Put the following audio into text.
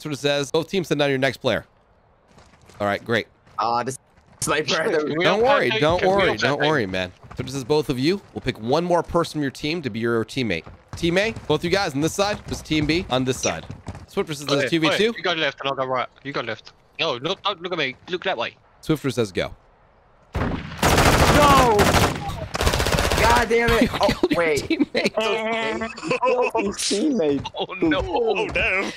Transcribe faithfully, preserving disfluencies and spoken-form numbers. sort of says both teams send down your next player. All right, great. Uh, this sniper. Don't worry, don't worry, don't worry, man. So this is both of you. We'll pick one more person from your team to be your teammate. Team A, both you guys on this side. Just team B on this side. Swiftor says okay, two v two. Wait, you go left and I'll go right. You go left. No, look, don't look at me. Look that way. Swiftor says go. No! God damn it! Oh, wait. Teammate. Oh, teammate. Oh no! Oh no!